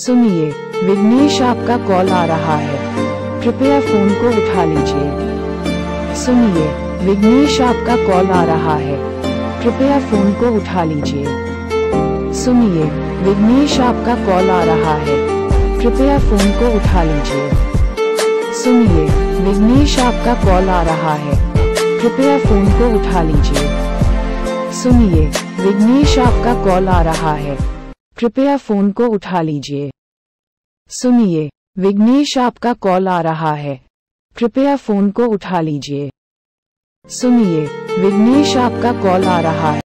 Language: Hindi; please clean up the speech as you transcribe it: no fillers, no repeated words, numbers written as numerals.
सुनिए, विघ्नेश आपका कॉल आ रहा है, कृपया फोन को उठा लीजिए। सुनिए, विघ्नेश आपका कॉल आ रहा है, कृपया फोन को उठा लीजिए। सुनिए, विघ्नेश आपका कॉल आ रहा है, कृपया फोन को उठा लीजिए। सुनिए, विघ्नेश आपका कॉल आ रहा है, कृपया फोन को उठा लीजिए। सुनिए, विघ्नेश आपका कॉल आ रहा है, कृपया फोन को उठा लीजिए। सुनिए, विघ्नेश आपका कॉल आ रहा है, कृपया फोन को उठा लीजिए। सुनिए, विघ्नेश आपका कॉल आ रहा है।